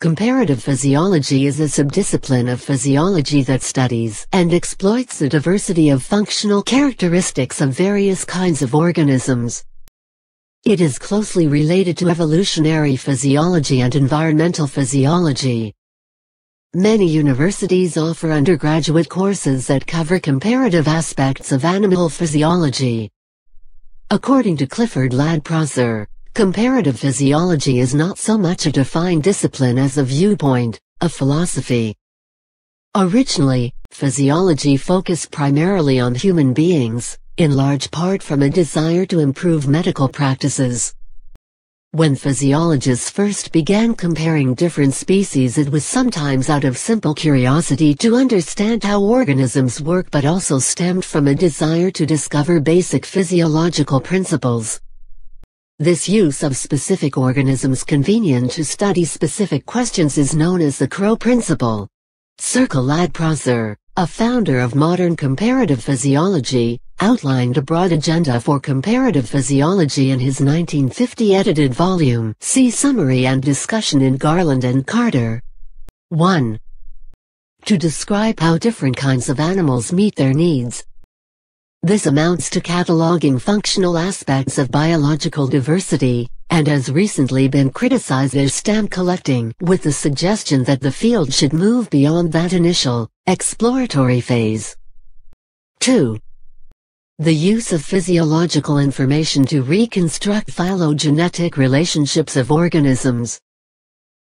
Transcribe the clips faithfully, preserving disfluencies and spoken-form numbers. Comparative physiology is a subdiscipline of physiology that studies and exploits the diversity of functional characteristics of various kinds of organisms. It is closely related to evolutionary physiology and environmental physiology. Many universities offer undergraduate courses that cover comparative aspects of animal physiology. According to Clifford Ladd Prosser, comparative physiology is not so much a defined discipline as a viewpoint, a philosophy. Originally, physiology focused primarily on human beings, in large part from a desire to improve medical practices. When physiologists first began comparing different species, it was sometimes out of simple curiosity to understand how organisms work, but also stemmed from a desire to discover basic physiological principles. This use of specific organisms convenient to study specific questions is known as the Krogh Principle. Sir Ladd Prosser, a founder of modern comparative physiology, outlined a broad agenda for comparative physiology in his nineteen fifty edited volume. See Summary and Discussion in Garland and Carter. one. To describe how different kinds of animals meet their needs. This amounts to cataloging functional aspects of biological diversity, and has recently been criticized as stamp collecting, with the suggestion that the field should move beyond that initial, exploratory phase. two. The use of physiological information to reconstruct phylogenetic relationships of organisms.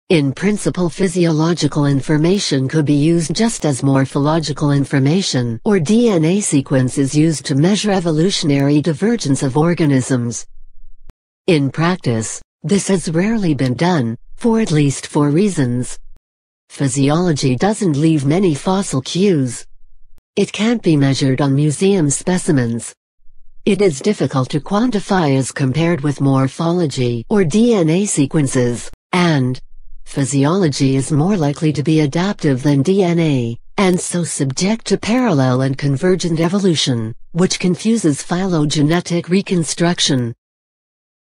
In principle, physiological information could be used just as morphological information or D N A sequence is used to measure evolutionary divergence of organisms. In practice, this has rarely been done, for at least four reasons. Physiology doesn't leave many fossil cues. It can't be measured on museum specimens. It is difficult to quantify as compared with morphology or D N A sequences, and physiology is more likely to be adaptive than D N A, and so subject to parallel and convergent evolution, which confuses phylogenetic reconstruction.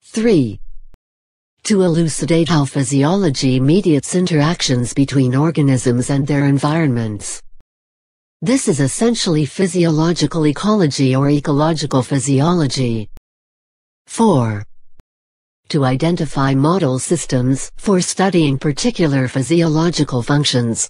three. To elucidate how physiology mediates interactions between organisms and their environments. This is essentially physiological ecology or ecological physiology. four. To identify model systems for studying particular physiological functions.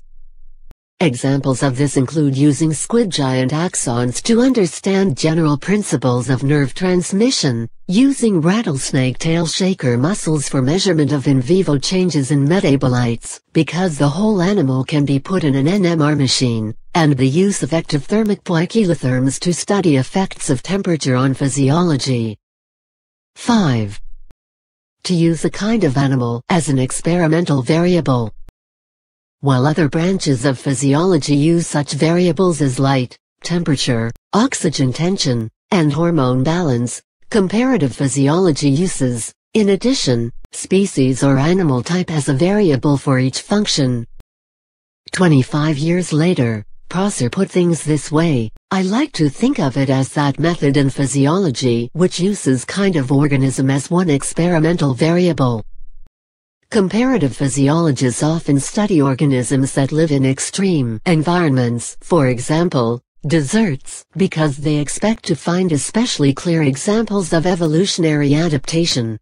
Examples of this include using squid giant axons to understand general principles of nerve transmission, using rattlesnake tail shaker muscles for measurement of in vivo changes in metabolites, because the whole animal can be put in an N M R machine, and the use of ectothermic poikilotherms to study effects of temperature on physiology. five. To use a kind of animal as an experimental variable. While other branches of physiology use such variables as light, temperature, oxygen tension, and hormone balance, comparative physiology uses, in addition, species or animal type as a variable for each function. twenty-five years later, Prosser put things this way: I like to think of it as that method in physiology which uses kind of organism as one experimental variable. Comparative physiologists often study organisms that live in extreme environments, for example, deserts, because they expect to find especially clear examples of evolutionary adaptation.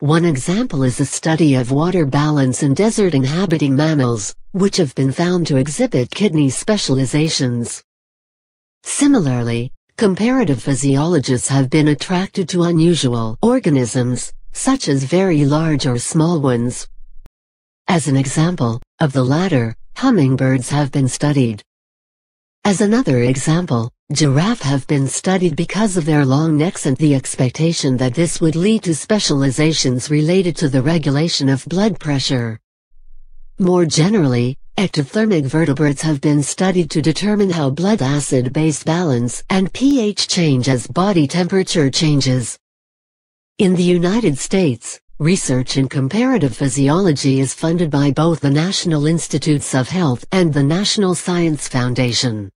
One example is a study of water balance in desert-inhabiting mammals, which have been found to exhibit kidney specializations. Similarly, comparative physiologists have been attracted to unusual organisms, such as very large or small ones. As an example of the latter, hummingbirds have been studied. As another example, giraffes have been studied because of their long necks and the expectation that this would lead to specializations related to the regulation of blood pressure. More generally, ectothermic vertebrates have been studied to determine how blood acid-base balance and pH change as body temperature changes. In the United States, research in comparative physiology is funded by both the National Institutes of Health and the National Science Foundation.